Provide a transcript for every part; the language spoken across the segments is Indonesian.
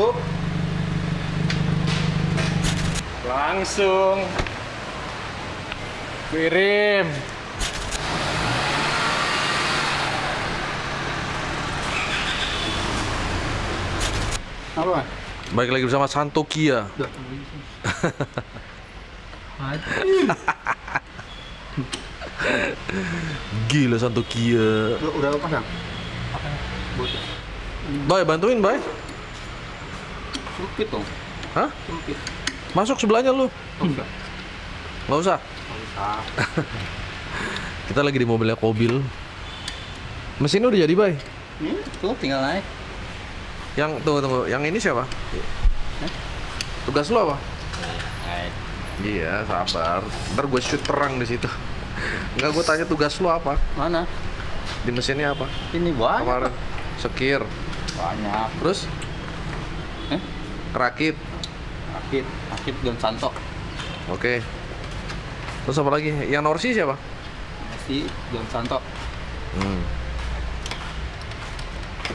tutup, langsung kirim. Apa? Baik, lagi bersama Santokia. Gila Santokia. Udah pasang? Bay, bantuin Bay. Sempit dong. Hah? Sempit. Masuk sebelahnya lu. Enggak. Enggak usah. Kita lagi di mobilnya Kobil. Mesinnya udah jadi Bay. Tuh tinggal naik. Yang tuh tunggu, yang ini siapa? Hah? Tugas lo apa? Iya, sabar. Ntar gue shoot terang di situ. Enggak, gue tanya tugas lo apa? Mana? Di mesinnya apa? Ini banyak. Kemarin sekir. Banyak. Terus? Rakit. Rakit dan Santok. Oke. Terus apa lagi? Yang Norsi siapa? Norsi dan Santok.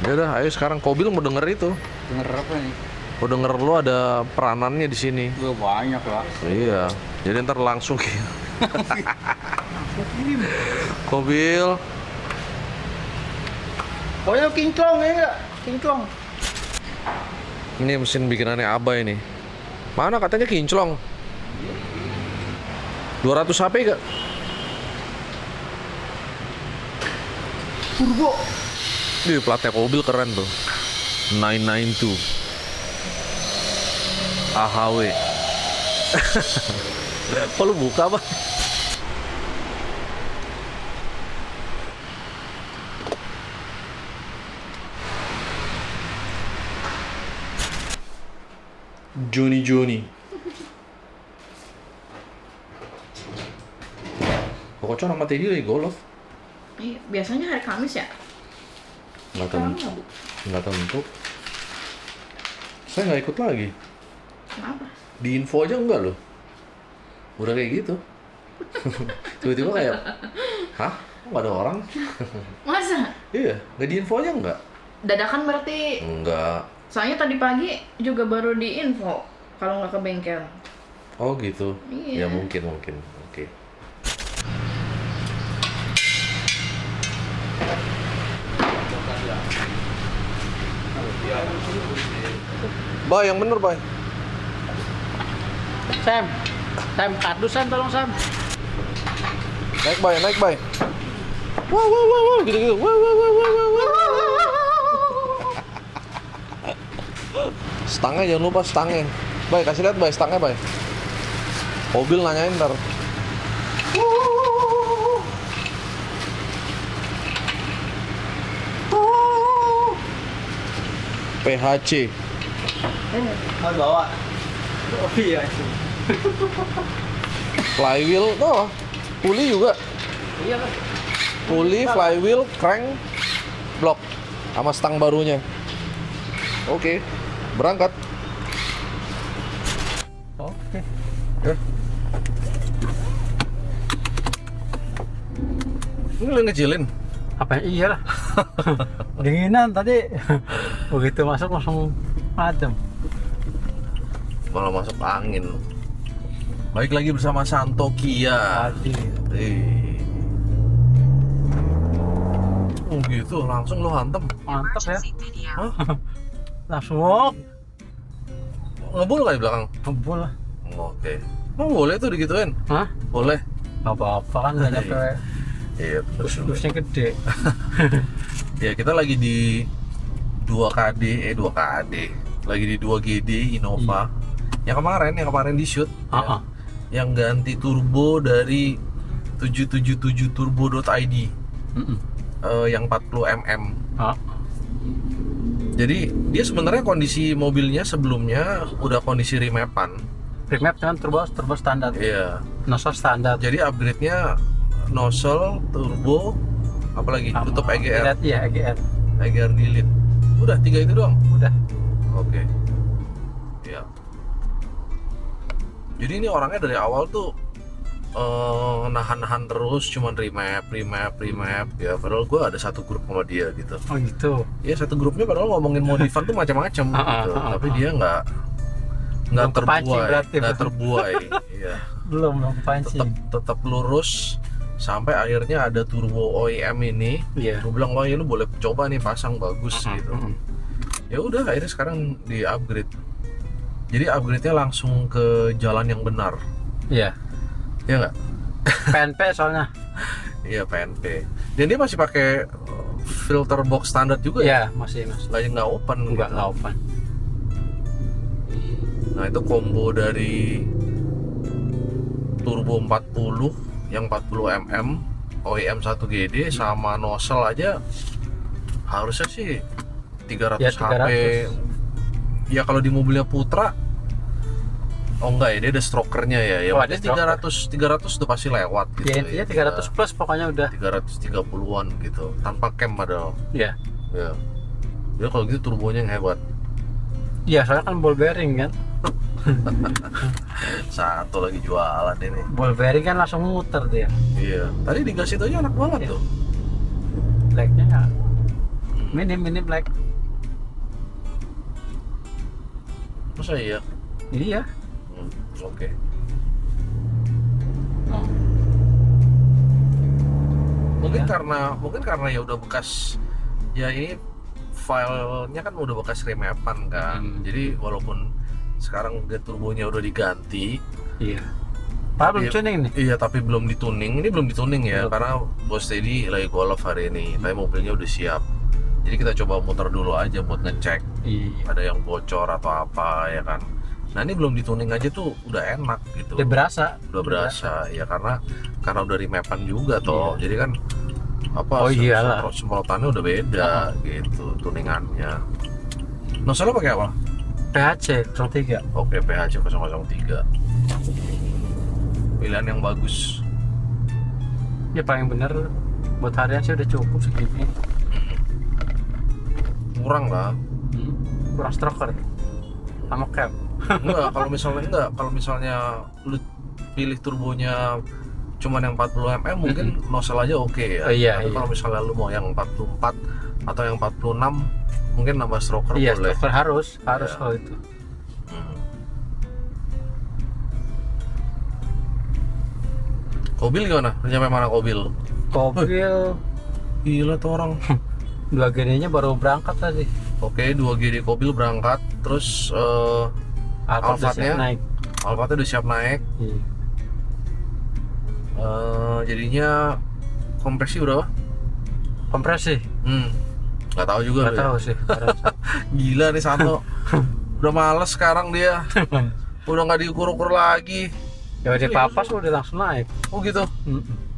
Ya udah, ayo sekarang Kobil mau denger itu. Denger apa nih? Mau denger lo ada peranannya di sini. Gue banyak lah. Iya. Jadi ntar langsung Kobil. Oh ya, Kinclong ya enggak? Kinclong. Ini mesin bikinannya Abah ini. Mana katanya Kinclong? 200 HP enggak? Turbo. Di platnya Kobil keren tuh, 992 AHW. Kok lu buka apa? Joni. Kocok sama Teddy lagi golf. Biasanya hari Kamis ya? Nggak tentu. Saya nggak ikut lagi. Kenapa? Di info aja enggak loh. Udah kayak gitu. Tiba-tiba kayak, hah? Nggak ada orang. Masa? Iya, nggak di info aja enggak. Dadakan berarti? Enggak. Soalnya tadi pagi juga baru di info kalau nggak ke bengkel. Oh gitu? Iya. Ya mungkin. Oke. Bay, yang bener Bay. Sam, kardus Sam, tolong Sam. Naik bay. Wow, gitu. Wow. Stangnya jangan lupa stangnya. Bay, kasih lihat Bay stangnya Bay. Mobil nanyain ntar. PHC. Harus bawa. Oh iya. Flywheel tuh, puli juga. Iya kan. Puli, flywheel, crank, block, sama stang barunya. Oke, berangkat. Oke. Ini lu ngecilin? Apa? Iyalah. Dinginan tadi. Begitu masuk langsung adem. Malah masuk angin. Baik, lagi bersama Santokia. Gitu langsung lo hantem ya. Langsung ngebul kali belakang. Ngebul lah. Oke. Emang boleh tuh digituin? Hah? Boleh. Gak apa-apa kan, gak nyampe. Iya, terusnya gede. Ya, kita lagi di 2GD. Lagi di 2GD Innova. Iya. Yang kemarin di shoot. Uh-huh. Ya. Yang ganti turbo dari 777turbo.id. Uh-uh. Yang 40 mm. Uh-huh. Jadi, dia sebenarnya kondisi mobilnya sebelumnya udah kondisi remapan. Remap dengan turbo standar. Iya. Nosor standar. Jadi upgrade-nya nosel, turbo, apalagi tutup EGR. Iya, EGR delete. Udah, 3 itu doang? Udah. Oke. Ya. Jadi ini orangnya dari awal tuh nahan-nahan terus, cuman remap ya. Padahal gue ada satu grup sama dia gitu. Oh gitu? Iya, satu grupnya padahal ngomongin modifan tuh macam-macam gitu. Tapi dia nggak terbuai, iya. Belum kepancing. Tetap lurus sampai akhirnya ada turbo OEM ini. Iya. Gue bilang, "Wah, ya lu boleh coba nih, pasang bagus gitu." Ya udah, akhirnya sekarang di upgrade. Jadi upgrade-nya langsung ke jalan yang benar. Iya. Iya nggak? PNP soalnya. Iya PNP. Dan dia masih pakai filter box standar juga ya? Iya masih mas. Lagi nggak open. Nggak gitu. Open. Nah itu combo dari turbo 40 yang 40 mm OEM 1GD sama nozzle aja harusnya sih 300 ya, 300. HP. Ya kalau di mobilnya Putra, oh enggak ya, dia ada strokernya ya. Ya oh, ada 300 udah pasti lewat gitu. Ya intinya ya, 300 plus pokoknya udah 330-an gitu, tanpa cam padahal. Iya. Iya. Dia kalau gitu turbonya yang hebat. Iya, soalnya kan ball bearing kan. Satu lagi jualan ini. Ball bearing kan langsung muter dia. Iya. Tadi digas itu aja enak banget ya. Tuh. Blacknya ya. Minim black. Masa iya? Iya. Oke. Oh. Mungkin karena ya udah bekas ya, ini filenya kan udah bekas remapan kan. Jadi walaupun sekarang turbonya udah diganti. Iya. Tapi belum tuning nih. Iya, tapi belum dituning. Ini belum dituning ya, karena Bos Teddy lagi golf hari ini. Tapi mobilnya udah siap. Jadi kita coba muter dulu aja buat ngecek ada yang bocor atau apa ya kan. Nah ini belum dituning aja tuh udah enak gitu. Udah berasa. Ya karena udah remapan juga toh. Iya. Jadi kan apa? Oh iyalah. Semprotannya udah beda gitu tuningannya. Nozzle pakai apa? PHC 03. Oke, PHC 003. Pilihan yang bagus. Ya paling bener buat harian sih udah cukup segini. Kurang lah. Kurang stroker sama cap. Enggak, kalau misalnya lu pilih turbonya cuman yang 40 mm mungkin nozzle aja oke ya. Tapi kalau misalnya lu mau yang 44 atau yang 46 mungkin nambah stroker boleh. Iya, stroker harus kalau itu. Kobil gimana? Nyampe mana Kobil? Kobil gila tuh orang. 2GD-nya baru berangkat tadi. Oke, 2GD Kobil berangkat, terus Alphardnya udah siap naik. Iya. Jadinya kompresi berapa? Kompresi? Nggak tahu juga. Nggak tahu sih. Gila nih Santo. Udah males sekarang dia. Udah nggak diukur-ukur lagi. Ya dia papas udah langsung naik. Oh gitu.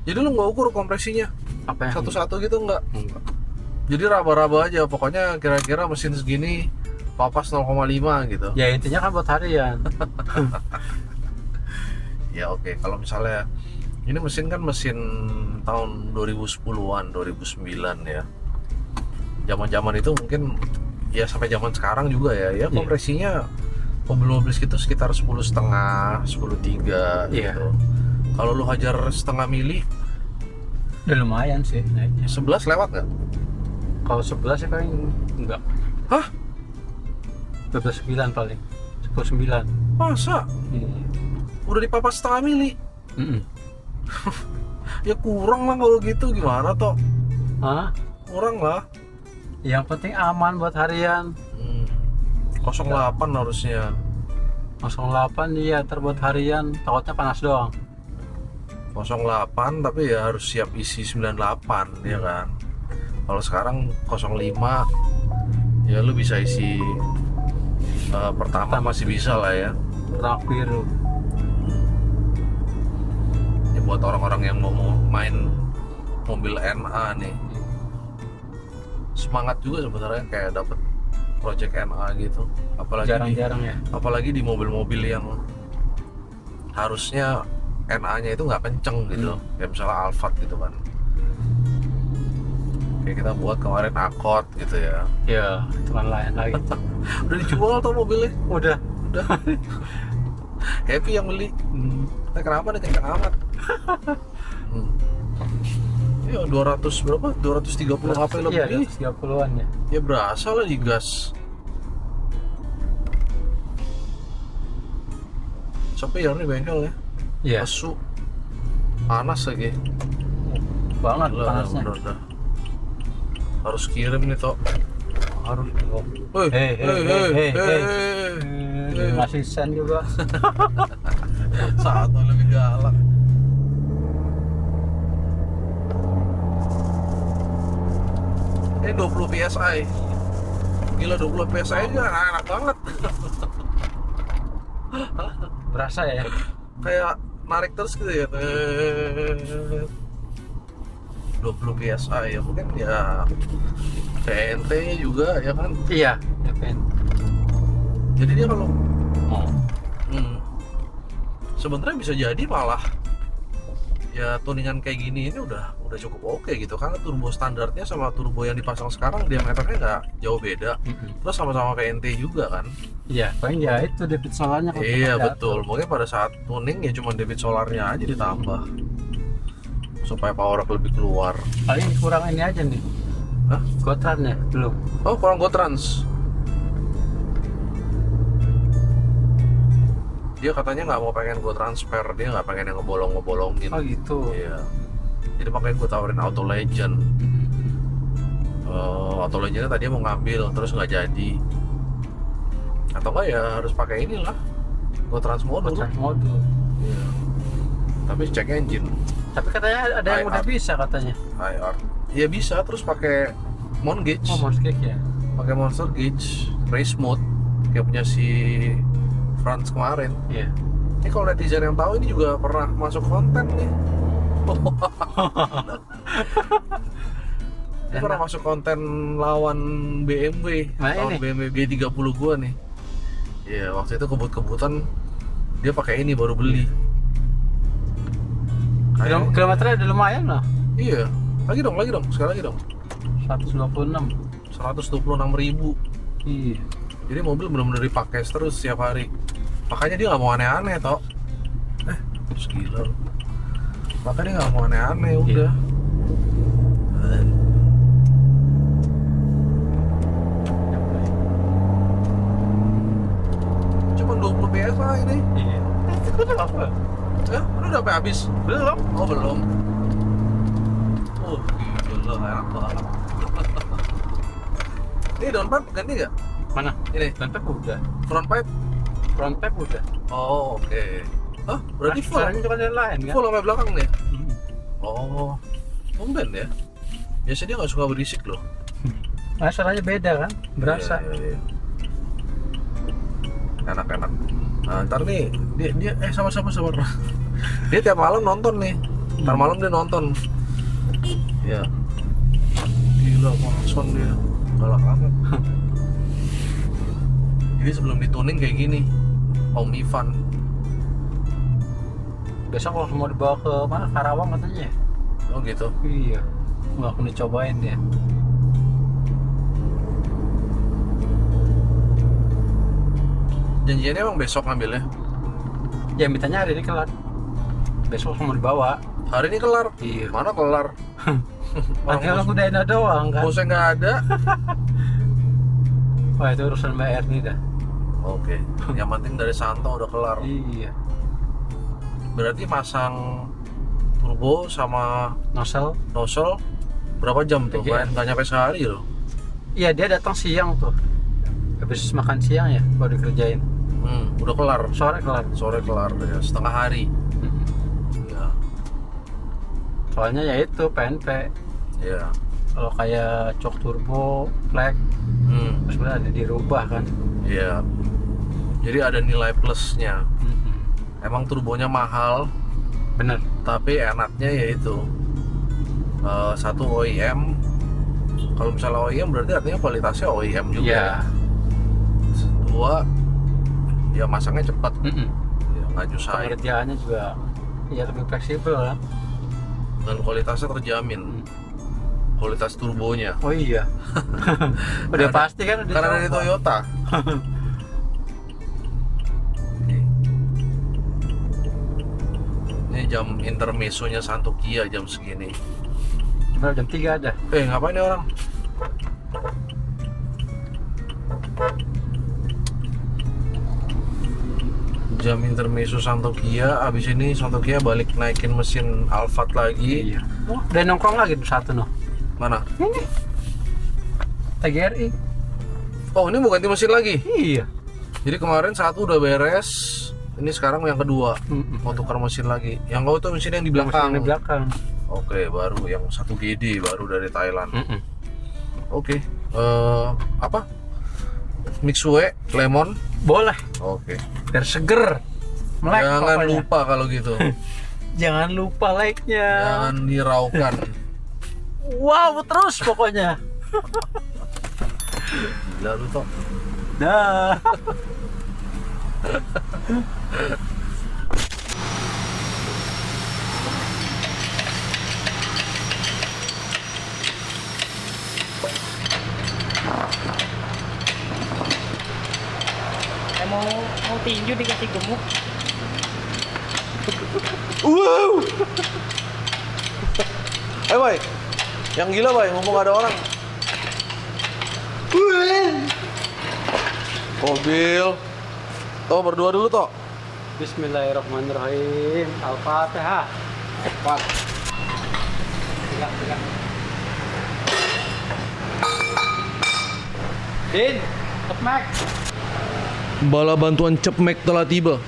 Jadi lu nggak ukur kompresinya? Apa? Satu-satu gitu nggak? Enggak. Jadi raba-raba aja. Pokoknya kira-kira mesin segini. Papas 0,5 gitu. Ya intinya kan buat harian. Ya oke. Kalau misalnya ini mesin kan mesin tahun 2010-an, 2009 ya. Zaman-zaman itu mungkin ya sampai zaman sekarang juga ya. Ya kompresinya mobil-mobil itu sekitar 10,5, 10,3 gitu. Kalau lu hajar setengah mili, udah lumayan sih. 11 lewat nggak? Kalau 11 sih paling enggak. Hah? 12,9 paling, 10,9. Masa? Udah dipapas setengah mili? Ya kurang lah kalau gitu, gimana toh? Hah? Kurang lah. Yang penting aman buat harian. 0,8 harusnya. 0,8 iya, terbuat harian, takutnya panas doang. 0,8 tapi ya harus siap isi 98 ya kan. Kalau sekarang 0,5 ya lu bisa isi pertama masih bisa lah ya. Pertama biru. Ya buat orang-orang yang mau main mobil NA nih. Semangat juga sebenarnya kayak dapet project NA gitu. Apalagi jarang-jarang ya. Apalagi di mobil-mobil yang harusnya NA-nya itu nggak kenceng gitu. Kayak misalnya Alphard gitu kan. Kayak kita buat kemarin Accord gitu ya. Iya, itu kan lain lagi. Udah dijual tuh mobilnya? Udah. Happy yang beli. Kenapa nih kencang amat? Ya 200 berapa? 230 HP lebih. Iya, 230-an ya. Ya berasa lah di gas. Sampai yang ini bengkel ya. Iya. Masuk. Panas lagi. Banget lah, panasnya. Bener -bener. Harus kirim nih, Tok. Harus. Hei. Masih sen juga. Satu lebih galak. Ini 20 PSI. Gila, 20 PSI juga enak banget. Berasa ya? Kayak narik terus gitu ya. 20 PSI ya, mungkin ya PNT nya juga ya kan? Iya, ya PNT. Jadi dia kalau sebenarnya bisa jadi malah ya tuningan kayak gini ini udah cukup oke gitu, karena turbo standarnya sama turbo yang dipasang sekarang diameternya nggak jauh beda, terus sama-sama PNT juga kan? Iya, paling ya itu debit solarnya. Iya betul, mungkin pada saat tuning ya cuma debit solarnya aja ditambah supaya power up lebih keluar. Paling kurang ini aja nih. Hah? Gotrannya belum. Oh, kurang Gotrans. Dia katanya nggak mau pengen gue transfer, dia nggak pengen yang ngebolong-ngebolongin. Oh gitu. Iya. Jadi makanya gue tawarin Auto Legend. Auto Legendnya tadi mau ngambil terus nggak jadi. Atau nggak ya harus pakai inilah. Gue transmodul. Iya. Tapi cek engine. Tapi katanya ada yang udah bisa katanya. IR. Iya bisa, terus pakai Mount Gauge. Oh, Marscake ya. Pakai Monster Gauge race mode kayak punya si Franz kemarin. Iya. Ini kalau netizen yang tahu ini juga pernah masuk konten nih. Ini pernah masuk konten lawan BMW. Lawan BMW B30 gua nih. Iya, waktu itu kebut-kebutan dia pakai ini baru beli. Kilometernya udah lumayan lah. Iya. Lagi dong. Sekali lagi dong. 126.000. Iya. Jadi mobil benar-benar dipakai terus setiap hari. Makanya dia nggak mau aneh-aneh, Tok. Gila. Makanya nggak mau aneh-aneh, udah. Cuma 20 PSI ini. Iya. Apa? Lu udah sampai habis? Belum? Oh, belum. Oh, gila, enak banget. Ini downpipe ganti nggak? Mana? Ini? Downpipe udah. Frontpipe? Frontpipe udah. Oh, oke. Hah? Berarti full? Sekarang juga ada lain, kan? Full sampai belakang nih? Oh, tumben ya? Biasanya dia nggak suka berisik loh. Nah, suaranya beda kan? Berasa. Iya. Enak-enak. Nah, ntar nih, dia sama-sama. Dia tiap malam nonton nih. Ntar malam dia nonton. Ya. Gila, monson dia. Galak amat. Jadi sebelum dituning kayak gini, Om Ivan. Besok kalau mau dibawa ke mana? Karawang katanya. Oh gitu? Iya. Nggak aku dicobain ya. Janjiannya emang besok ngambilnya? Ya, mintanya hari ini kelar. Besok mau dibawa. Hari ini kelar? Iya. Mana kelar? Padahal aku udah enak doang kan? Bosnya nggak ada. Wah, itu urusan Mbak Erni dah. Oke. Yang penting dari Santo udah kelar. Iya. Berarti pasang turbo sama nosel berapa jam tuh? Nggak nyampe sehari loh. Iya, dia datang siang tuh. Habis makan siang ya, baru dikerjain. Udah kelar. Sore kelar ya, setengah hari. Ya. Soalnya ya itu PNP. Ya. Kalau kayak cok turbo, flag, sebenarnya ada dirubah kan? Iya. Jadi ada nilai plusnya. Emang turbonya mahal. Bener. Tapi enaknya yaitu satu OEM. Kalau misalnya OEM berarti artinya kualitasnya OEM juga. Iya. Dua, ya masangnya cepat. Ya, nggak nyusahin. Kerjaannya juga ya lebih fleksibel lah. Dan kualitasnya terjamin. Kualitas turbonya. Oh iya. Udah pasti kan udah karena dari Toyota. Ini jam intermesonya Santokia jam segini. Benar, jam 3 aja. Ngapain nih orang? Jam intermeso Santokia, abis ini Santokia balik naikin mesin Alphard lagi. Iya. Oh, udah nongkrong lagi satu noh. Mana? Ini. TGRI. Oh, ini mau ganti mesin lagi? Iya. Jadi kemarin satu udah beres, ini sekarang yang kedua. Mau tukar mesin lagi. Yang kau tuh mesin yang di belakang. Mesin di belakang. Oke, baru yang 1GD baru dari Thailand. Oke. Apa? Mixue, lemon? Boleh. Oke. Biar seger. Melek. Jangan lupa kalau gitu. Jangan lupa like-nya. Jangan diraukan. Wow, terus pokoknya. Gila lu toh. Dah. Mau tinju dikasih gemuk. Wow. Boy. Yang gila, Boy, ngomong ada orang. Kobil, toh berdoa dulu toh. Bismillahirrahmanirrahim. Al-Fatihah. Cepat. Pegang. Din, cepmek. Bala bantuan cepmek telah tiba.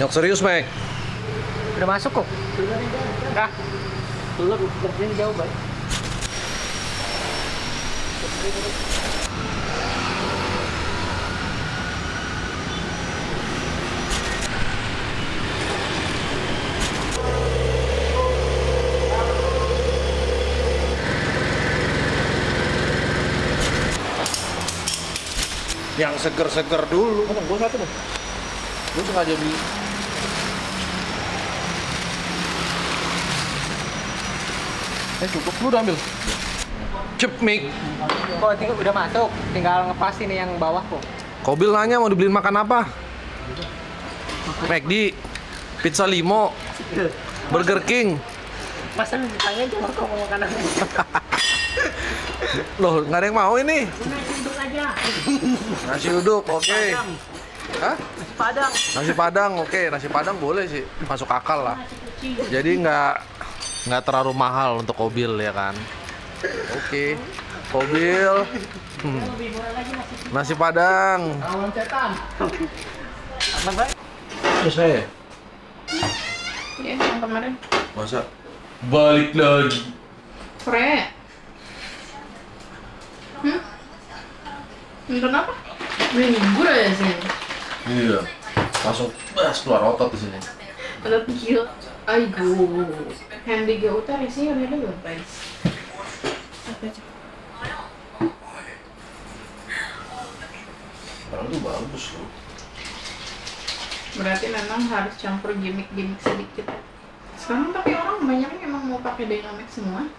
Yang serius, Mek. Udah masuk kok. Udah. Tulur kerjanya jauh, Bay. Yang seger-seger dulu. Mana gua satu, Bang? Gua sengaja beli. Cukup, lu udah ambil? Cepmik. Kok tinggal udah masuk, tinggal ngepas ini yang bawah kok. Kobil nanya mau dibeliin makan apa? McD, pizza limo, Burger King. Masa lu ditanya cuma kok mau makan apa? Loh, nggak ada yang mau ini. Nasi uduk aja. Nasi uduk, oke. Hah? Nasi padang. Nasi padang, oke. Nasi padang boleh sih, masuk akal lah. Jadi nggak terlalu mahal untuk Kobil ya kan. Oke. Kobil. Nasi padang. Selesai. Iya, yang kemarin. Masa balik lagi. Pre. Nonton apa? Libur ya sini. Iya. Masuk bas keluar otot di sini. Otot gila. Aduh, handy gak utara sih, udah berapa? Apa aja? Barang tuh bagus loh. Berarti memang harus campur gimmick sedikit. Sekarang tapi orang banyak yang emang mau pakai dynamic semua.